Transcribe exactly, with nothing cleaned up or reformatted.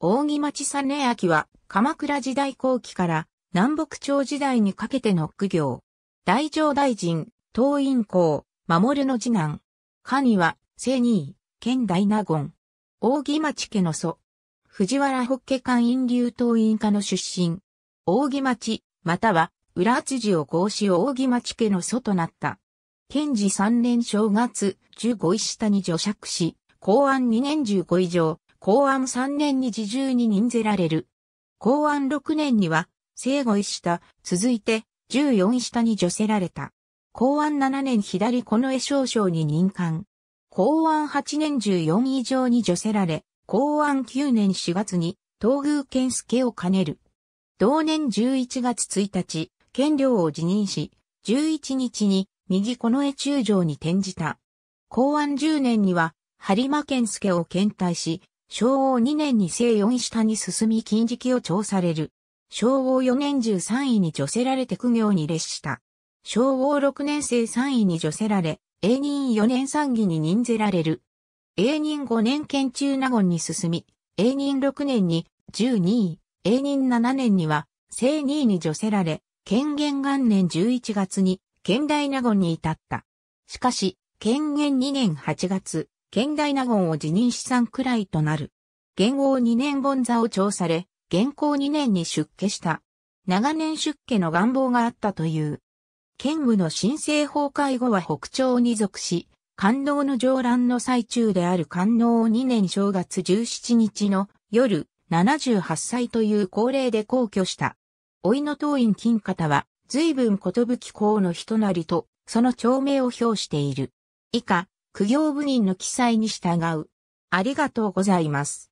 扇町実明は鎌倉時代後期から南北朝時代にかけての公卿。太政大臣、東院公、守の次男。家には、正二位、兼大納言。扇町家の祖。藤原北家官院流東院家の出身。扇町、または、浦厚寺を号し扇町家の祖となった。建治三年正月、十五位下に叙爵し、弘安二年十五位上。弘安三年に侍従に任ぜられる。弘安六年には、正五位下、続いて、十四位下に叙せられた。弘安七年左近衛少将に任官。弘安八年十四位上に叙せられ、弘安九年四月に、東宮健介を兼ねる。同年十一月一日、検領を辞任し、十一日に、右近衛中将に転じた。弘安十年には、播磨健介を兼帯し、昭和にねんに正四位下に進み禁食を調される。昭和よねんじゅうさんいに叙せられて公卿に列した。昭和ろくねん正さんいに叙せられ、永仁よねん参議に任ぜられる。永仁ごねん兼中納言に進み、永仁ろくねんにじゅうにい、永仁ななねんには正にいに叙せられ、建元元年じゅういちがつに兼大納言に至った。しかし、建元にねんはちがつ、兼大納言を辞任し散くらいとなる。元応にねん盆座を調され、元弘にねんに出家した。長年出家の願望があったという。建武の新政崩壊後は北朝に属し、寛永の上乱の最中である寛永にねん正月じゅうしちにちの夜、ななじゅうはっさいという高齢で皇居した。甥の東院金方は、随分寿高の人なりと、その長命を表している。以下、公卿部任の記載に従う。ありがとうございます。